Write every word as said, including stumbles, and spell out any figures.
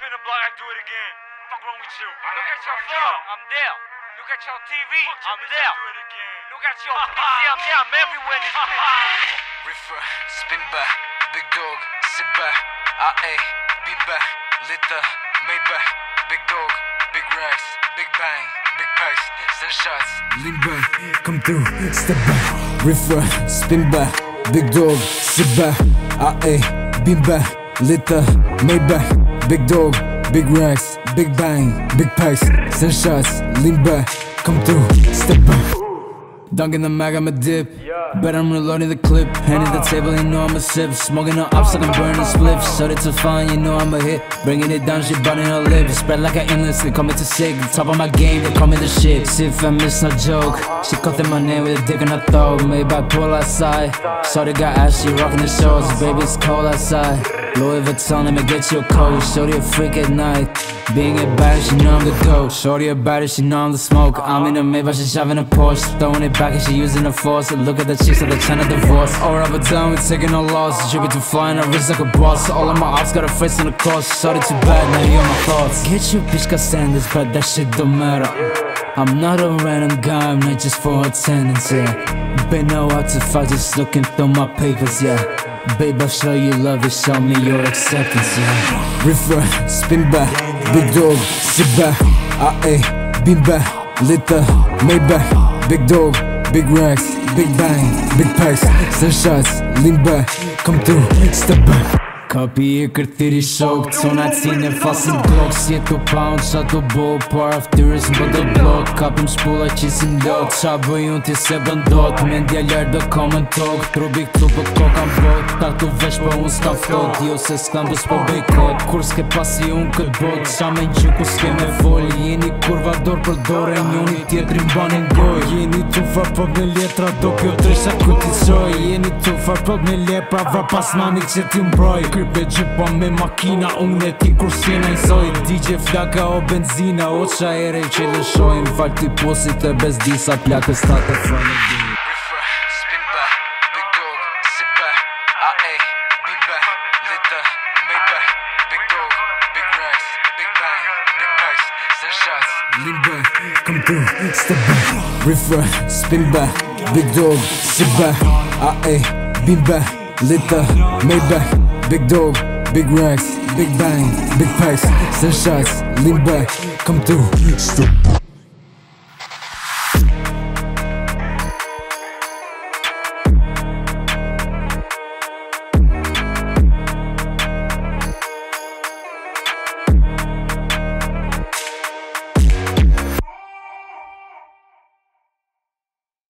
spin the block, I do it again. Fuck wrong with you? Look at your phone, I'm there. Look at your T V, I'm there. Look at your P C, I'm there. I'm everywhere in this bitch. Refer, spin back, big dog, sit back. I A, beat back, litter, Maybach, big dog, big racks, big bang, big packs, send shots. Lean back, come through, step back. Refer, spin back, big dog, sit back. I A, beat back, litter, Maybach, big dog, big racks, big bang, big packs, send shots. Lean back, come through, step back. Dunkin' the mag, I'ma dip. Bet I'm reloading the clip. Hand at the table, you know I'ma sip. Smoking on ops like I'm burning spliffs. Sold it to fun, you know I'ma hit. Bringing it down, she burning her lips. Spread like an endless, they call me too sick. Top of my game, they call me the shit. See if I miss, no joke. She caught my name with a dick in her throat. Maybach pull outside. Shorty got ass, she rocking the shorts. Baby, it's cold outside. Louis Vuitton, let me get you a coat. Shorty a freak at night. Being a baddie, she know I'm the goat. Shorty a baddie, she know I'm the smoke. I'm in a Maybach, she shoving a Porsche. Throwing it back and she using a force. Look at the chicks like they're trying to divorce. All rubber down, we taking no loss. Dripping to fly and I wrist like a boss. All of my ops got a face on the cross. Shorty too bad, now you on my thoughts. Get you bitch, got standards, but that shit don't matter. I'm not a random guy, I'm not just for attendance, yeah. Been out what to fight, just looking through my papers, yeah. Babe, I'll show you love, you show me your acceptance, yeah. Refer, spin back, big dog, sit back. I A, beat back, litter, Maybach, big dog, big racks, big bang, big packs, send shots, lean back, come through, step back. Copy картири шок, цунаци не фасен блок. Сието паунд, шато бол, пар в тюризм бъдъл блок. Капим шпула, чисим лед, шаба и унти се бандот. Мен дяляр да комен ток, трубих трупа кокам бот. Тато вешба ун стан флот, дио се скламбо с побейкот. Курске паси ун кът бот, шамен чуко схеме воли. Ени курва дор продорен, юни тия дримбанен гой. Ени това пъгне ли е традок и отреша кути сой. Ени това пъгне ли е права пасманик четим брой. Джипа ме макина, умне ти курсина. И сой диджей фляка о бензина. От шаерей, че да шоим факти посите без диса. Пляка стата в рънедин. Refer, spin back, big dog, sit back. I A, beat back, litter, Maybach, big dog, big racks, big bang, big packs, send shots. Lean back, come through, step back. Refer, spin back, big dog, sit back. I A, beat back, litter, Maybach. Big dog, big racks, big bang, big packs, send shots, lean back, come through.